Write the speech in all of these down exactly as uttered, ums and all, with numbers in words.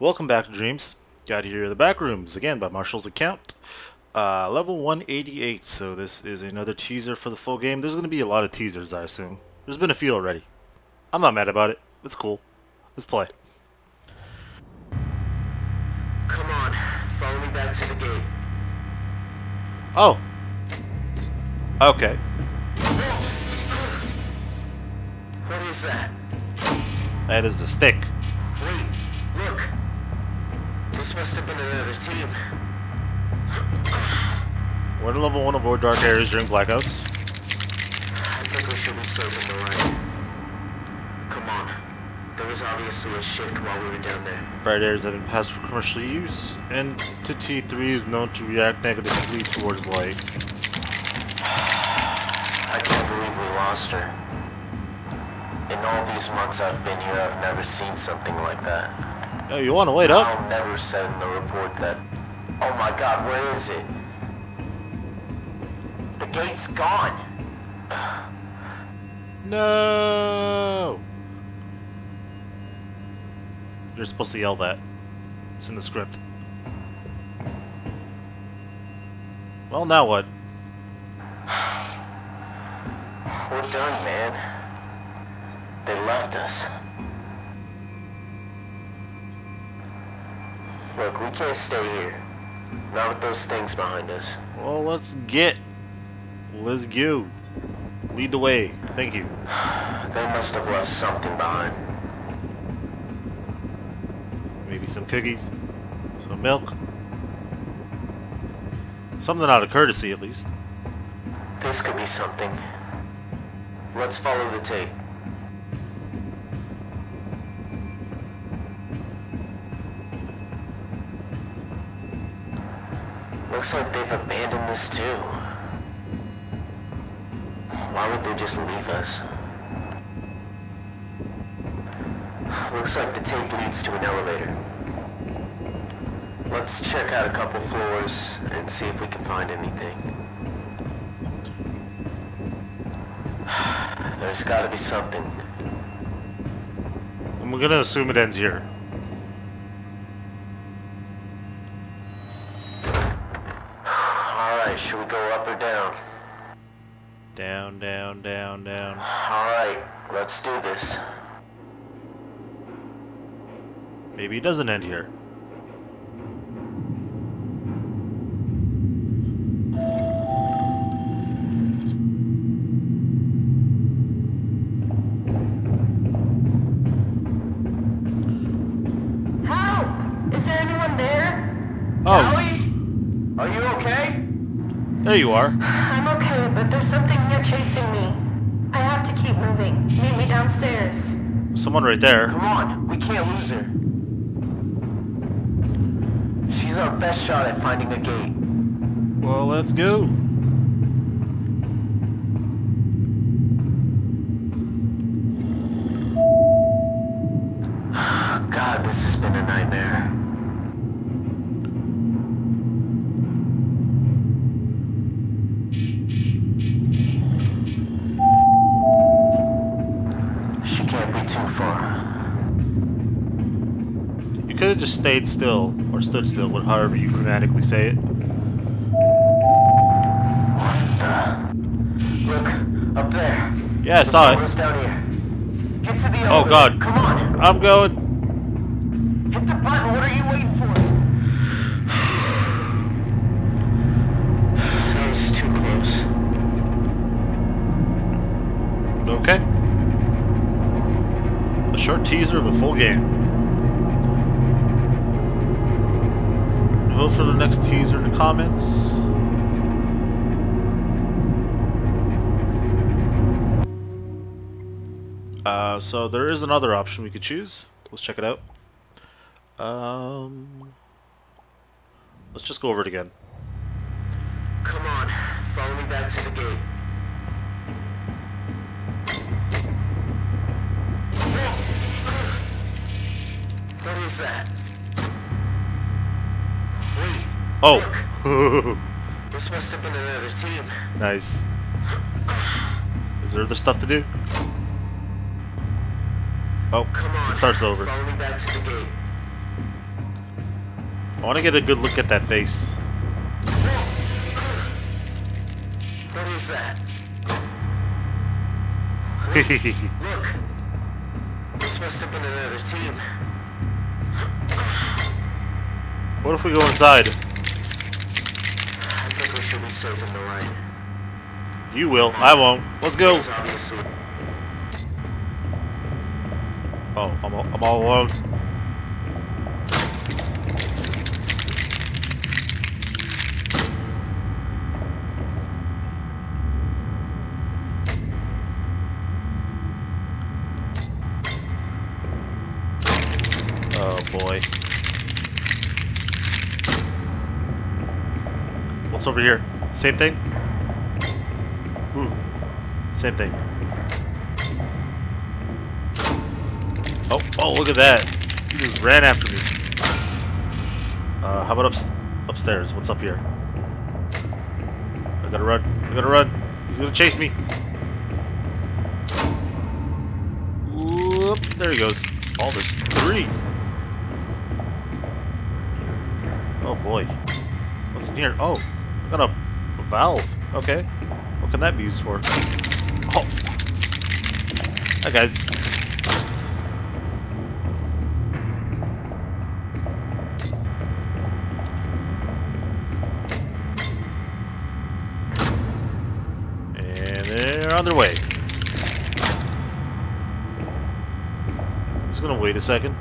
Welcome back to Dreams. Got here the Backrooms, again by Marshall's account. Uh, level one eighty-eight, so this is another teaser for the full game. There's going to be a lot of teasers, I assume. There's been a few already. I'm not mad about it. It's cool. Let's play. Come on, follow me back to the gate. Oh. Okay. What is that? That is a stick. Wait, look. This must have been another team. We're to level one, avoid dark areas during blackouts. I think we should be saving the light. Come on. There was obviously a shift while we were down there. Bright areas have been passed for commercial use. Entity three is known to react negatively towards light. I can't believe we lost her. In all these months I've been here, I've never seen something like that. Oh, you want to wait up? I'll never said in the report that... Oh my god, where is it? The gate's gone! No! You're supposed to yell that. It's in the script. Well, now what? We're done, man. They left us. Look, we can't stay here. Not with those things behind us. Well, let's get. Let's go. Lead the way. Thank you. They must have left something behind. Maybe some cookies. Some milk. Something out of courtesy, at least. This could be something. Let's follow the tape. Looks like they've abandoned this too. Why would they just leave us? Looks like the tape leads to an elevator. Let's check out a couple floors and see if we can find anything. There's gotta be something. I'm gonna assume it ends here. Should we go up or down? Down, down, down, down. Alright, let's do this. Maybe it doesn't end here. Help! Is there anyone there? Oh. Howie? Are you okay? There you are. I'm okay, but there's something here chasing me. I have to keep moving. Meet me downstairs. Someone right there. Come on, we can't lose her. She's our best shot at finding a gate. Well, let's go. God, this has been a nightmare. You could have just stayed still, or stood still, however you grammatically say it. What the? Look, up there. Yeah, I saw it. Down here. Get to the oh elevator. God. Come on. I'm going. Hit the button, what are you waiting for? That was too close. Okay. A short teaser of a full game. Vote for the next teaser in the comments. Uh, so there is another option we could choose. Let's check it out. Um, let's just go over it again. Come on, follow me back to the gate. What is that? Oh! This must have been another team. Nice. Is there other stuff to do? Oh, come on. It starts over. Follow me back to the gate. I want to get a good look at that face. What is that? Look, this must have been another team. What if we go inside? I think we should be safe in the light. You will. I won't. Let's go. Oh, I'm all, I'm all alone. Oh boy. What's over here? Same thing? Ooh. Same thing. Oh, oh, look at that. He just ran after me. Uh, how about ups upstairs? What's up here? I gotta run. I gotta run. He's gonna chase me. Oop, there he goes. Oh, there's three. Oh, boy. What's in here? Oh, I got a, a valve. Okay. What can that be used for? Oh. Hi, guys. On their way. I'm just gonna wait a second.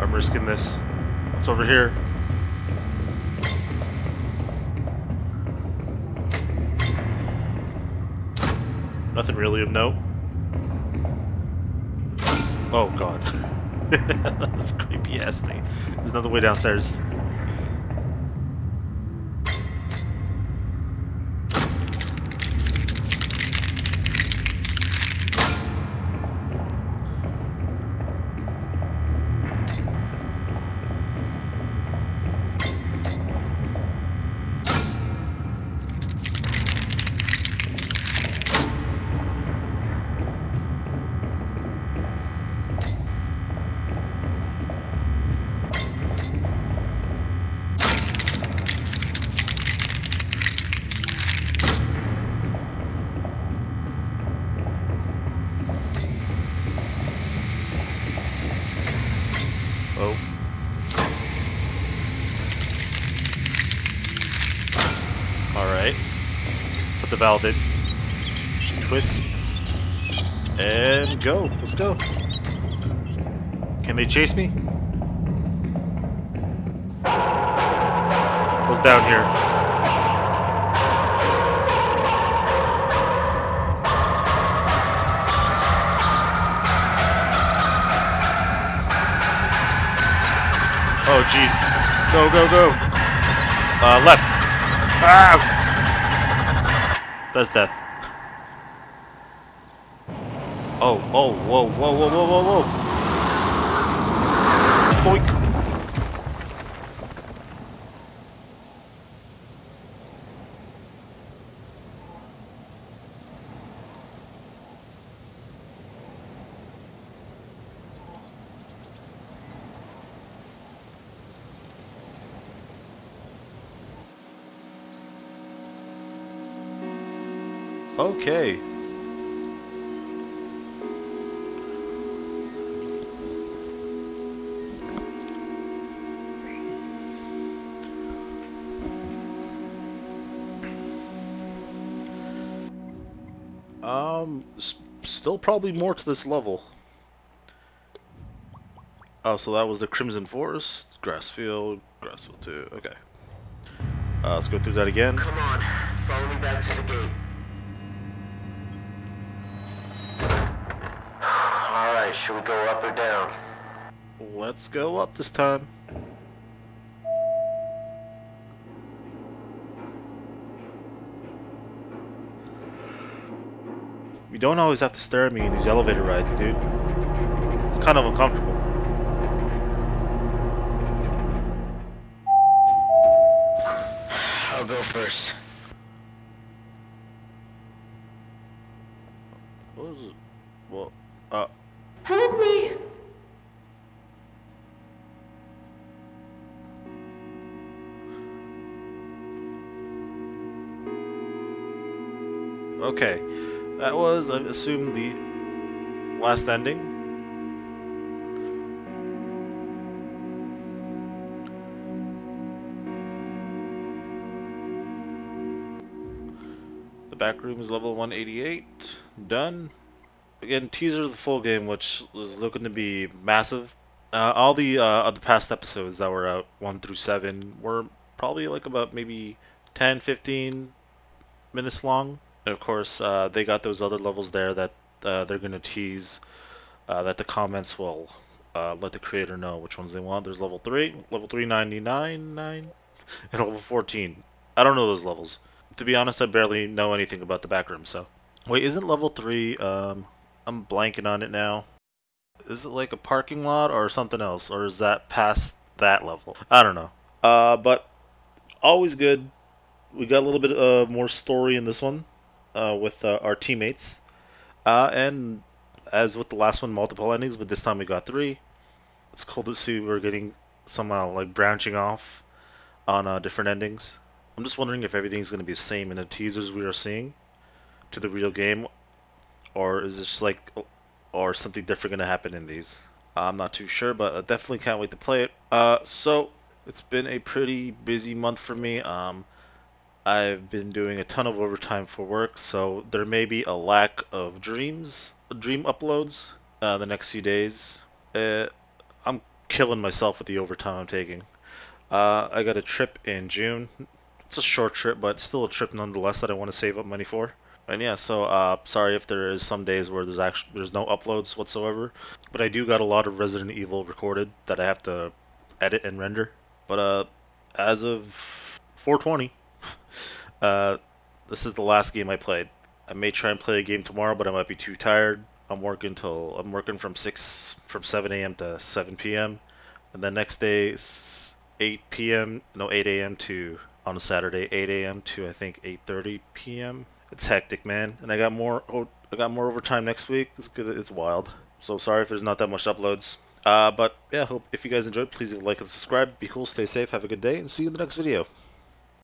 I'm risking this. It's over here. Nothing really of note. Oh god. That's a creepy ass thing. There's another way downstairs. The valve did. Twist and go. Let's go. Can they chase me? What's down here? Oh jeez. Go go go. Uh, left. Ah. That's death. Oh, oh, whoa, whoa, whoa, whoa, whoa, whoa. Boink. Okay. Um, still probably more to this level. Oh, so that was the Crimson Forest, Grassfield, Grassfield too. Okay. Uh, let's go through that again. Come on, follow me back to the gate. Should we go up or down? Let's go up this time. You don't always have to stare at me in these elevator rides, dude. It's kind of uncomfortable. I'll go first. What was it? Well, uh... Help me! Okay, that was, I assume, the last ending. The back room is level one eighty-eight. Done. Again, teaser of the full game, which was looking to be massive. Uh, all the uh, of the past episodes that were out, one through seven, were probably like about maybe ten, fifteen minutes long. And of course, uh, they got those other levels there that uh, they're going to tease, uh, that the comments will uh, let the creator know which ones they want. There's level three, level three ninety-nine, nine, and level fourteen. I don't know those levels. To be honest, I barely know anything about the back room, so. Wait, isn't level three, um, I'm blanking on it now. Is it like a parking lot or something else? Or is that past that level? I don't know. Uh, but always good. We got a little bit uh, more story in this one. Uh, with uh, our teammates, uh, and as with the last one, multiple endings, but this time we got three. It's cool to see we're getting somehow like branching off on uh, different endings. I'm just wondering if everything's going to be the same in the teasers we are seeing to the real game, or is it just like, or something different going to happen in these? I'm not too sure, but I definitely can't wait to play it. Uh, so it's been a pretty busy month for me. Um, I've been doing a ton of overtime for work, so there may be a lack of dreams, dream uploads uh, the next few days. Uh, I'm killing myself with the overtime I'm taking. Uh, I got a trip in June. It's a short trip, but still a trip nonetheless that I want to save up money for. And yeah, so uh, sorry if there is some days where there's actually there's no uploads whatsoever, but I do got a lot of Resident Evil recorded that I have to edit and render. But uh, as of four twenty. Uh, this is the last game I played. I may try and play a game tomorrow, but I might be too tired. I'm working till I'm working from six from seven A M to seven P M and then next day eight P M no eight A M to on a Saturday eight A M to I think eight thirty P M It's hectic, man. And I got more oh, I got more overtime next week. It's good. It's wild. So sorry if there's not that much uploads. Uh, but yeah, hope if you guys enjoyed, please leave a like and subscribe. Be cool, stay safe, have a good day, and see you in the next video.